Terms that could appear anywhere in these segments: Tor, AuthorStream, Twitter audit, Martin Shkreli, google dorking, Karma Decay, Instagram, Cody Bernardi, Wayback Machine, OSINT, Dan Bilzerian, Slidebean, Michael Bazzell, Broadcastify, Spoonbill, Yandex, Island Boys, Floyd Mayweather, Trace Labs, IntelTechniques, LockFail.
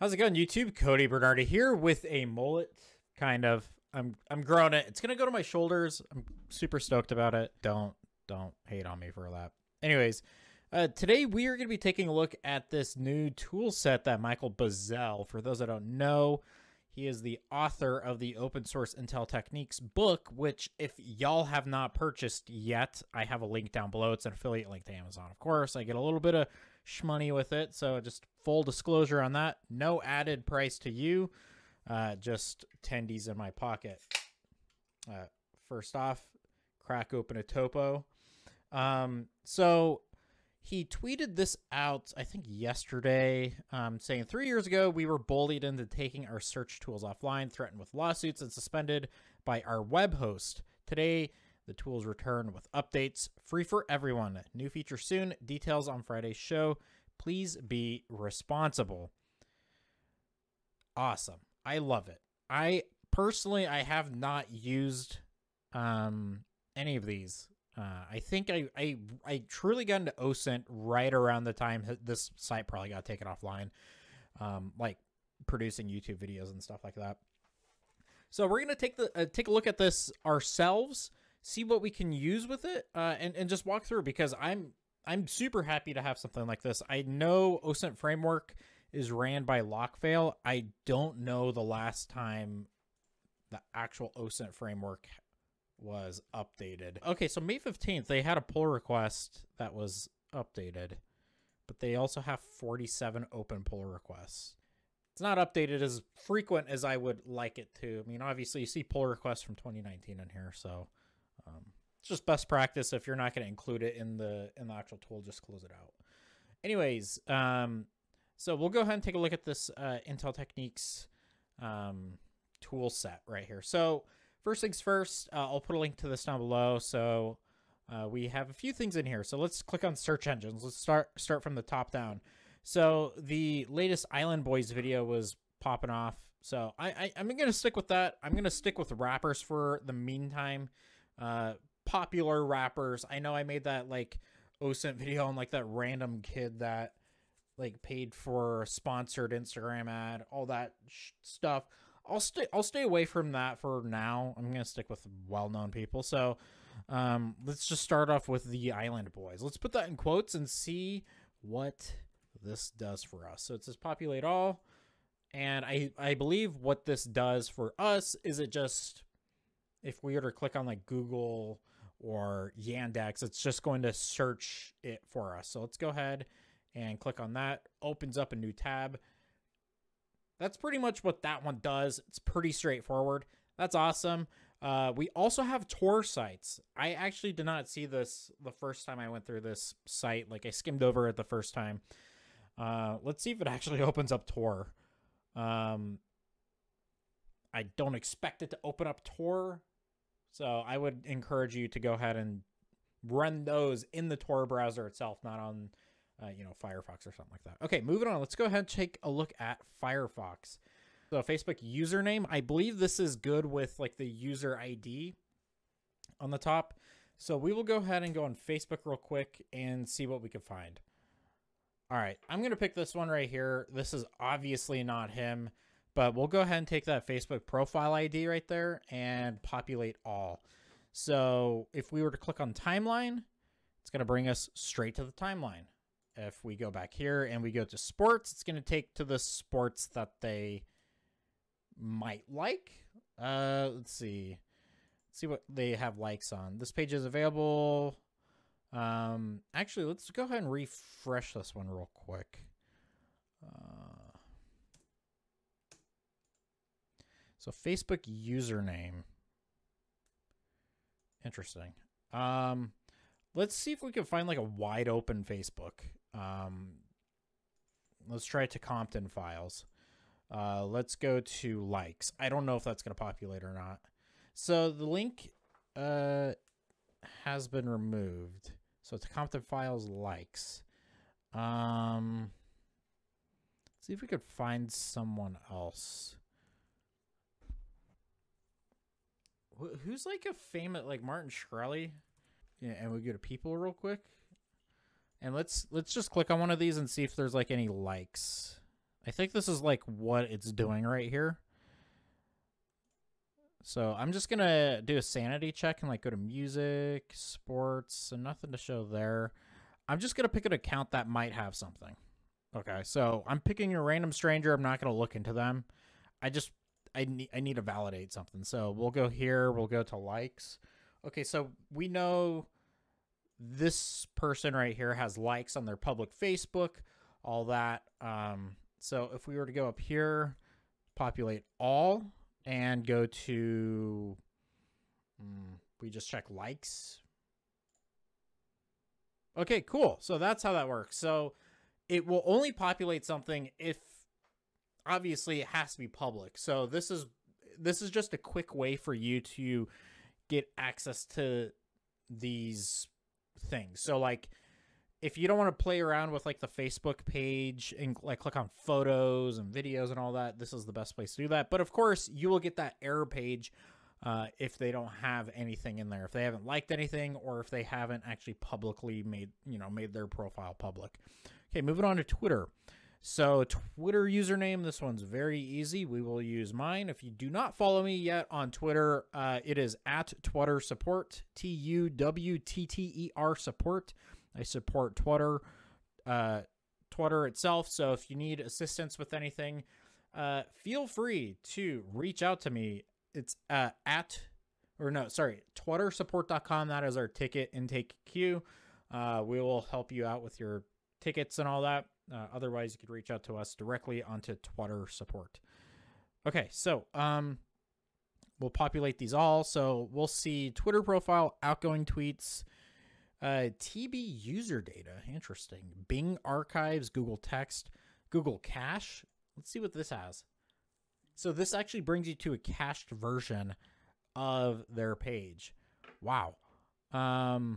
How's it going, YouTube? Cody Bernardi here with a mullet, kind of. I'm growing it. It's gonna go to my shoulders. I'm super stoked about it. Don't hate on me for that. Anyways, today we are gonna be taking a look at this new tool set that Michael Bazzell, for those that don't know, he is the author of the Open Source Intel Techniques book, which if y'all have not purchased yet, I have a link down below. It's an affiliate link to Amazon, of course. I get a little bit of shmoney with it, so just full disclosure on that. No added price to you, just $10 in my pocket. First off, crack open a topo. So he tweeted this out, I think yesterday, saying 3 years ago, we were bullied into taking our search tools offline, threatened with lawsuits and suspended by our web host. Today, the tools return with updates, free for everyone. New feature soon, details on Friday's show. Please be responsible. Awesome. I love it. I personally, I have not used any of these. I think I truly got into OSINT right around the time this site probably got taken offline, like producing YouTube videos and stuff like that. So we're going to take a look at this ourselves, see what we can use with it, and just walk through, because I'm super happy to have something like this. I know OSINT framework is ran by LockFail. I don't know the last time the actual OSINT framework was updated. Okay, so May 15th, they had a pull request that was updated, but they also have 47 open pull requests. It's not updated as frequent as I would like it to. I mean, obviously, you see pull requests from 2019 in here, so... it's just best practice. If you're not going to include it in the actual tool, just close it out. Anyways, so we'll go ahead and take a look at this Intel Techniques tool set right here. So first things first, I'll put a link to this down below. So we have a few things in here. So let's click on search engines. Let's start from the top down. So the latest Island Boys video was popping off. So I'm going to stick with that. I'm going to stick with rappers for the meantime. Popular rappers. I know I made that like OSINT video on like that random kid that like paid for a sponsored Instagram ad, all that stuff. I'll stay away from that for now. I'm gonna stick with well-known people. So let's just start off with the Island Boys. Let's put that in quotes and see what this does for us. So it says populate all, and I believe what this does for us is it just, if we were to click on like Google or Yandex, it's just going to search it for us. So let's go ahead and click on that. Opens up a new tab. That's pretty much what that one does. It's pretty straightforward. That's awesome. We also have tour sites. I actually did not see this the first time I went through this site. Like I skimmed over it the first time. Let's see if it actually opens up tour. I don't expect it to open up tour. So I would encourage you to go ahead and run those in the Tor browser itself, not on, you know, Firefox or something like that. Okay, moving on. Let's go ahead and take a look at Firefox. So Facebook username, I believe this is good with like the user ID on the top. So we will go ahead and go on Facebook real quick and see what we can find. All right, I'm going to pick this one right here. This is obviously not him, but we'll go ahead and take that Facebook profile ID right there and populate all. So if we were to click on timeline, it's going to bring us straight to the timeline. If we go back here and we go to sports, it's going to take to the sports that they might like. Let's see. Let's see what they have likes on. This page is available. Actually, let's go ahead and refresh this one real quick. So Facebook username. Interesting. Let's see if we can find like a wide open Facebook. Let's try it to Compton files. Let's go to likes. I don't know if that's going to populate or not. So the link has been removed. So it's Compton files likes. Let's see if we could find someone else. Who's like a famous, like Martin Shkreli? Yeah, and we go to people real quick. And let's just click on one of these and see if there's like any likes. I think this is like what it's doing right here. So I'm just going to do a sanity check and like go to music, sports, and nothing to show there. I'm just going to pick an account that might have something. Okay, so I'm picking a random stranger. I'm not going to look into them. I need to validate something. So we'll go here. We'll go to likes. Okay, so we know this person right here has likes on their public Facebook, all that. So if we were to go up here, populate all, and go to, we just check likes. Okay, cool. So that's how that works. So it will only populate something if, obviously, it has to be public. So this is just a quick way for you to get access to these things. So like, if you don't want to play around with like the Facebook page and like click on photos and videos and all that, this is the best place to do that. But of course, you will get that error page if they don't have anything in there, if they haven't liked anything, or if they haven't actually publicly made, you know, made their profile public. Okay, moving on to Twitter. So Twitter username, this one's very easy. We will use mine. If you do not follow me yet on Twitter, it is at Twitter Support, TWTTER Support. I support Twitter, Twitter itself. So if you need assistance with anything, feel free to reach out to me. It's TwitterSupport.com. That is our ticket intake queue. We will help you out with your tickets and all that. Otherwise, you could reach out to us directly onto Twitter Support. Okay, so we'll populate these all. So we'll see Twitter profile, outgoing tweets, TB user data. Interesting. Bing archives, Google text, Google cache. Let's see what this has. So this actually brings you to a cached version of their page. Wow. I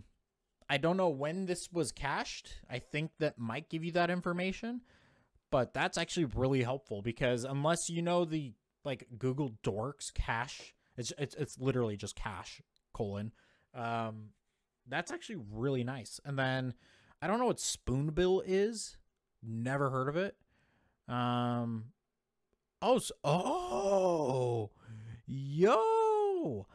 don't know when this was cached. I think that might give you that information, but that's actually really helpful because unless you know the like Google dorks cache, it's literally just cache : that's actually really nice. And then I don't know what Spoonbill is. Never heard of it. Yo.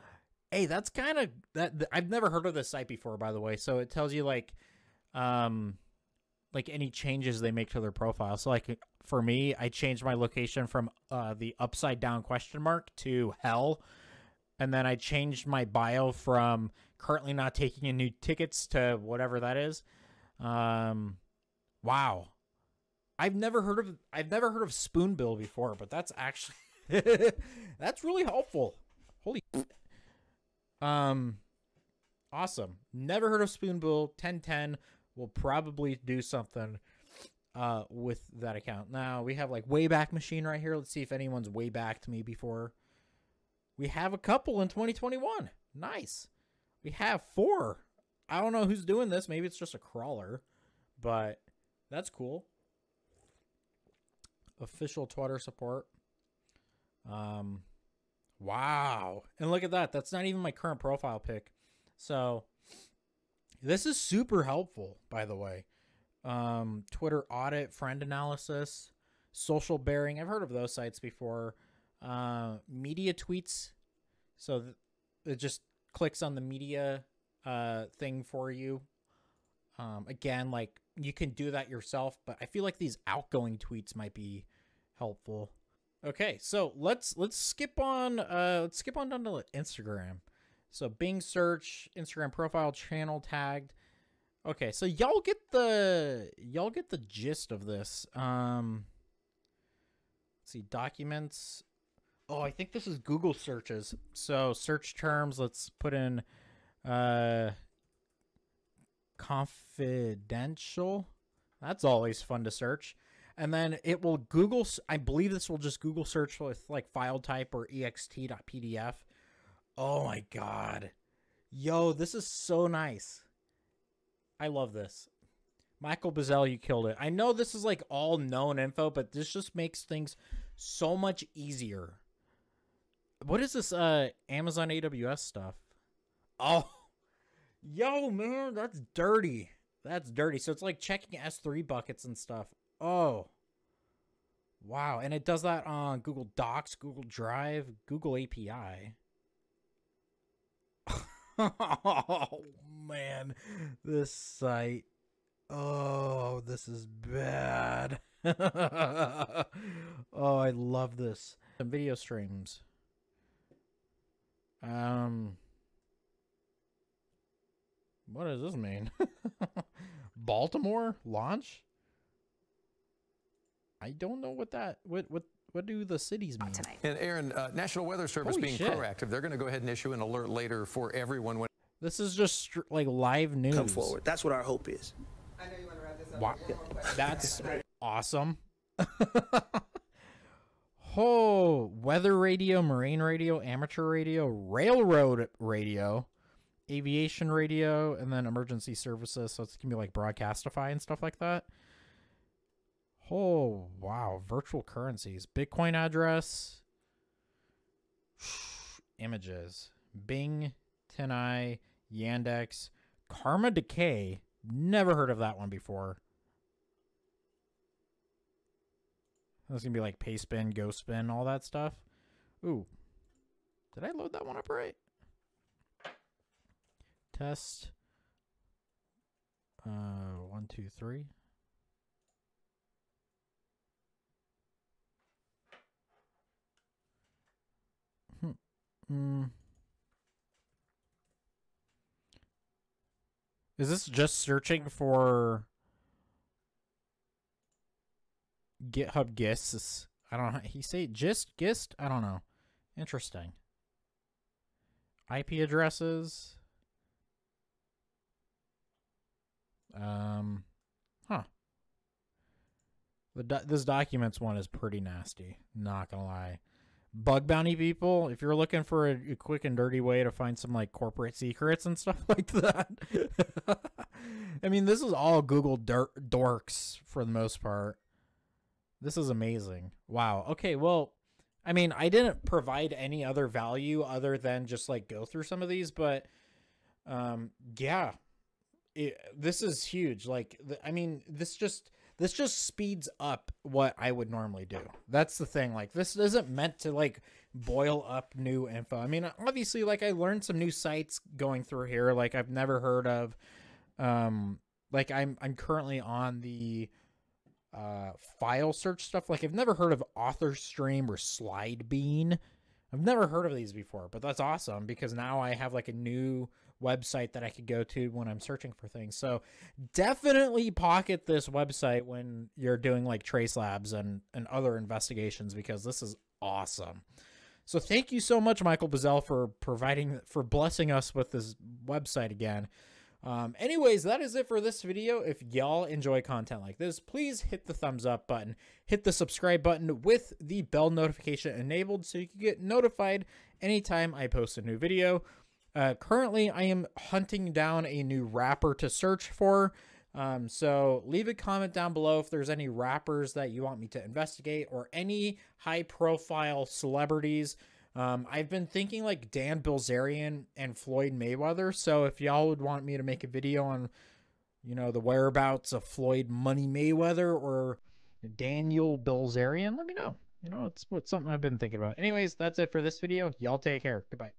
Hey, that's kind of that. I've never heard of this site before, by the way. So it tells you like any changes they make to their profile. So like for me, I changed my location from the upside down ? to hell. And then I changed my bio from currently not taking in new tickets to whatever that is. Wow. I've never heard of Spoonbill before, but that's actually that's really helpful. Holy awesome. Never heard of Spoonbill. 1010 will probably do something with that account. Now we have like Wayback Machine right here. Let's see if anyone's way backed me before. We have a couple in 2021. Nice. We have 4. I don't know who's doing this. Maybe it's just a crawler, but that's cool. Official Twitter Support. Wow. And look at that. That's not even my current profile pic. So this is super helpful, by the way. Twitter audit, friend analysis, social bearing. I've heard of those sites before. Media tweets. So it just clicks on the media thing for you. Again, like you can do that yourself, but I feel like these outgoing tweets might be helpful. Okay, so let's skip on down to Instagram. So Bing search, Instagram profile, channel tagged. Okay, so y'all get the gist of this. Let's see, documents. Oh, I think this is Google searches. So search terms, let's put in confidential. That's always fun to search. And then it will Google, I believe this will just Google search with like file type or ext.pdf. Oh my God. Yo, this is so nice. I love this. Michael Bazzell, you killed it. I know this is like all known info, but this just makes things so much easier. What is this Amazon AWS stuff? Oh, yo, man, that's dirty. That's dirty. So it's like checking S3 buckets and stuff. Oh, Wow, and it does that on Google Docs, Google Drive, Google API. Oh, man, this site. Oh, this is bad. Oh, I love this. Some video streams. What does this mean? Baltimore launch? I don't know what that, what do the cities mean? And Aaron, National Weather Service being proactive, they're going to go ahead and issue an alert later for everyone. When this is just like live news. Come forward. That's what our hope is. I know you want to wrap this up. Wow. That's awesome. Oh, weather radio, marine radio, amateur radio, railroad radio, aviation radio, and then emergency services. So it's going to be like Broadcastify and stuff like that. Oh, wow. Virtual currencies. Bitcoin address. Images. Bing, Tenai, Yandex. Karma Decay. Never heard of that one before. That's going to be like Payspin, GoSpin, all that stuff. Ooh. Did I load that one up right? Test. 1, 2, 3. Is this just searching for GitHub GISTs? I don't know. He say GIST? GIST? I don't know. Interesting. IP addresses. Huh. This documents one is pretty nasty. Not gonna lie. Bug bounty people, if you're looking for a quick and dirty way to find some like corporate secrets and stuff like that. I mean, this is all Google dorks for the most part. This is amazing. Wow. Okay. Well, I mean, I didn't provide any other value other than just like go through some of these, but, yeah, this is huge. Like, I mean, this just speeds up what I would normally do. That's the thing. Like, this isn't meant to like boil up new info. I mean, obviously, like I learned some new sites going through here. Like I've never heard of, like I'm currently on the, file search stuff. Like I've never heard of AuthorStream or Slidebean. I've never heard of these before, but that's awesome because now I have like a new website that I could go to when I'm searching for things. So definitely pocket this website when you're doing like Trace Labs and other investigations, because this is awesome. So thank you so much, Michael Bazzell, for blessing us with this website again. Anyways, that is it for this video. If y'all enjoy content like this, please hit the thumbs up button, hit the subscribe button with the bell notification enabled so you can get notified anytime I post a new video. Currently I am hunting down a new rapper to search for. So leave a comment down below if there's any rappers that you want me to investigate or any high profile celebrities. I've been thinking like Dan Bilzerian and Floyd Mayweather. So if y'all would want me to make a video on, you know, the whereabouts of Floyd Money Mayweather or Daniel Bilzerian, let me know. You know, it's something I've been thinking about. Anyways, that's it for this video. Y'all take care. Goodbye.